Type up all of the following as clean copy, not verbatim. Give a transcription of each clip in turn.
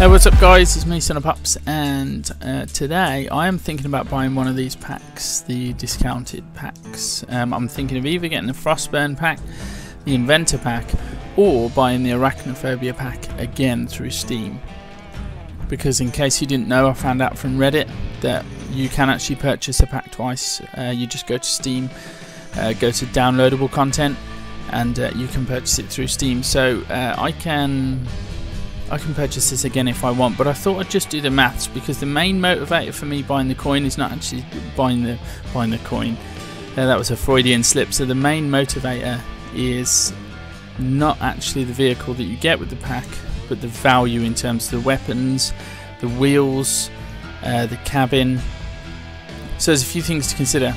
Hey, what's up guys, it's me, Son of Pups, and today I am thinking about buying one of these packs, the discounted packs. I'm thinking of either getting the Frostburn pack, the Inventor pack, or buying the Arachnophobia pack again through Steam. Because in case you didn't know, I found out from Reddit that you can actually purchase a pack twice. You just go to Steam, go to downloadable content, and you can purchase it through Steam. So I can purchase this again if I want, but I thought I'd just do the maths, because the main motivator for me buying the coin is not actually buying the coin. That was a Freudian slip. So the main motivator is not actually the vehicle that you get with the pack, but the value in terms of the weapons, the wheels, the cabin. So there's a few things to consider.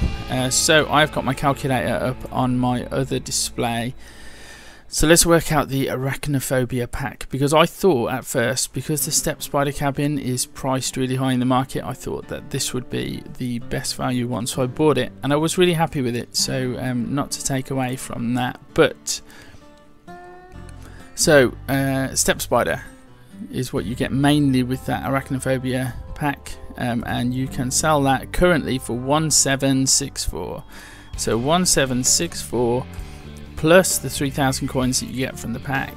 So I've got my calculator up on my other display. So let's work out the Arachnophobia pack, because I thought at first, because the Steppe Spider cabin is priced really high in the market, I thought that this would be the best value one, so I bought it and I was really happy with it. So not to take away from that, but so Steppe Spider is what you get mainly with that Arachnophobia pack, and you can sell that currently for 1764. So 1764 plus the 3,000 coins that you get from the pack,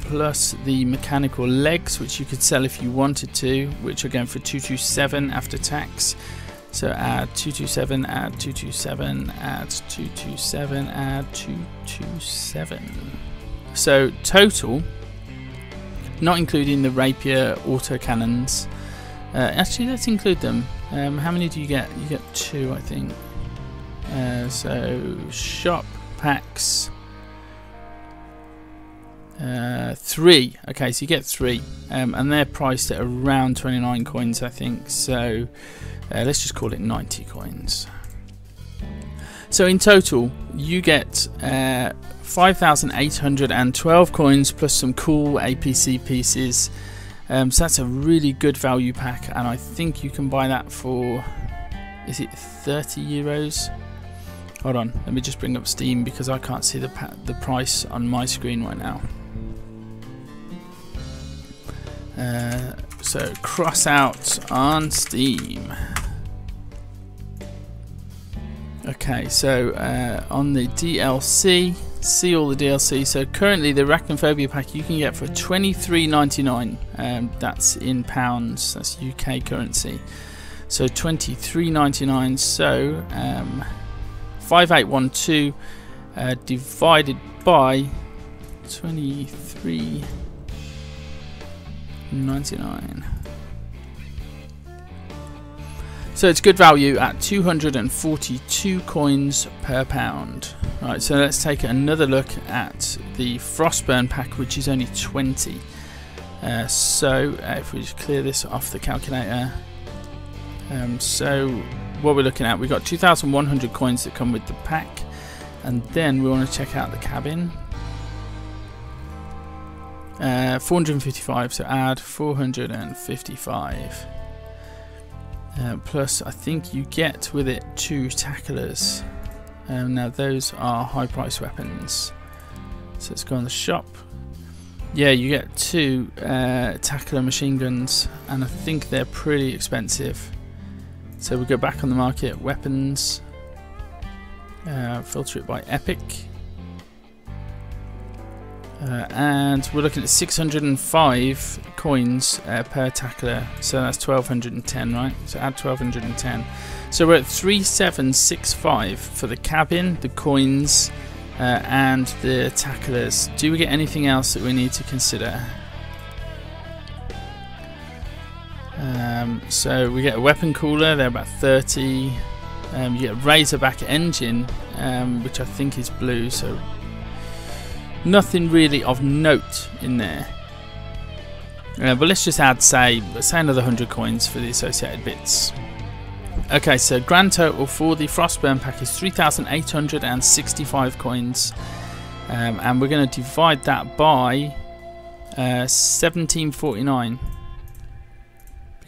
plus the mechanical legs, which you could sell if you wanted to, which are going for 227 after tax. So add 227, add 227, add 227, add 227. So total, not including the rapier auto cannons. Actually, let's include them. How many do you get? You get 2, I think. So shop packs, 3. Okay, so you get 3, and they're priced at around 29 coins, I think. So let's just call it 90 coins. So in total you get 5,812 coins plus some cool APC pieces. So that's a really good value pack, and I think you can buy that for, is it 30 euros? Hold on, let me just bring up Steam, because I can't see the price on my screen right now. So Crossout on Steam. Okay, so on the DLC, see all the DLC. So currently the Arachnophobia pack you can get for £23.99. That's in pounds, that's UK currency. So £23.99, so 5812 divided by 23.99. So it's good value at 242 coins per pound. Right, so let's take another look at the Frostburn pack, which is only 20. So if we just clear this off the calculator, so what we're looking at, we've got 2,100 coins that come with the pack, and then we want to check out the cabin. 455, so add 455, plus I think you get with it 2 tacklers. Now those are high price weapons, so let's go on the shop. Yeah, you get 2 tackler machine guns, and I think they're pretty expensive. So we go back on the market, weapons, filter it by epic, and we're looking at 605 coins per tackler, so that's 1210, right? So add 1210. So we're at 3765 for the cabin, the coins, and the tacklers. Do we get anything else that we need to consider? So we get a weapon cooler, they're about 30. You get a Razorback Engine, which I think is blue, so nothing really of note in there. But let's just add, say another 100 coins for the associated bits. Okay, so grand total for the Frostburn pack is 3,865 coins, and we're going to divide that by 1749.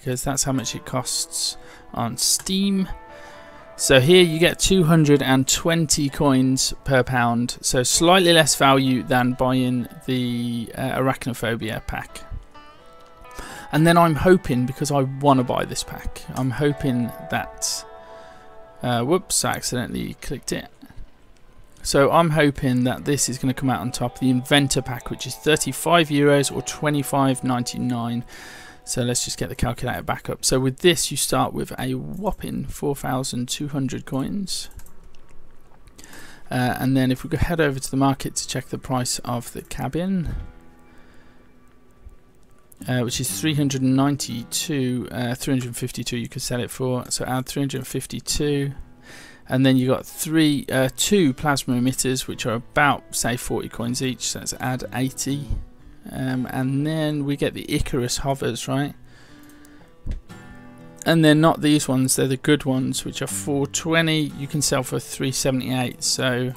Because that's how much it costs on Steam. So here you get 220 coins per pound, so slightly less value than buying the Arachnophobia pack. And then I'm hoping, because I want to buy this pack, I'm hoping that... whoops, I accidentally clicked it. So I'm hoping that this is going to come out on top, the Inventor pack, which is €35 or £25.99. So let's just get the calculator back up. So with this you start with a whopping 4,200 coins. And then if we go head over to the market to check the price of the cabin, which is 352, you could sell it for. So add 352. And then you got two plasma emitters, which are about, say, 40 coins each, so let's add 80. And then we get the Icarus hovers, right? And they're not these ones, they're the good ones, which are 420. You can sell for 378, so...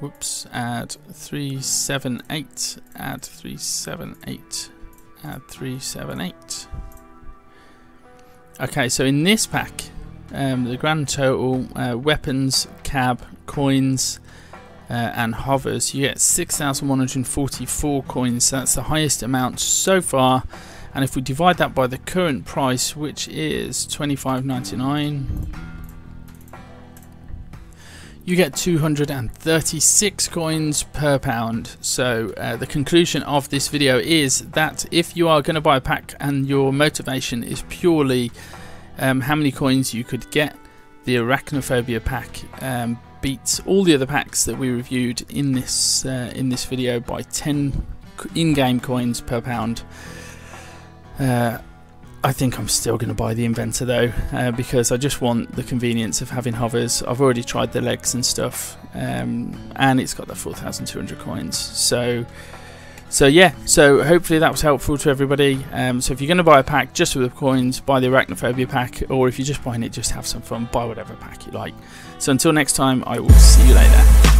whoops, add 378, add 378, add 378. Okay, so in this pack, the grand total, weapons, cab, coins, and hovers, you get 6,144 coins. So that's the highest amount so far. And if we divide that by the current price, which is $25.99, you get 236 coins per pound. So the conclusion of this video is that if you are going to buy a pack and your motivation is purely how many coins you could get, the Arachnophobia pack beats all the other packs that we reviewed in this video by 10 in-game coins per pound. I think I'm still going to buy the Inventor though, because I just want the convenience of having hovers. I've already tried the legs and stuff, and it's got the 4,200 coins. So yeah, so hopefully that was helpful to everybody. So if you're going to buy a pack just with the coins, buy the Arachnophobia pack, or if you're just buying it, just have some fun, buy whatever pack you like. So until next time, I will see you later.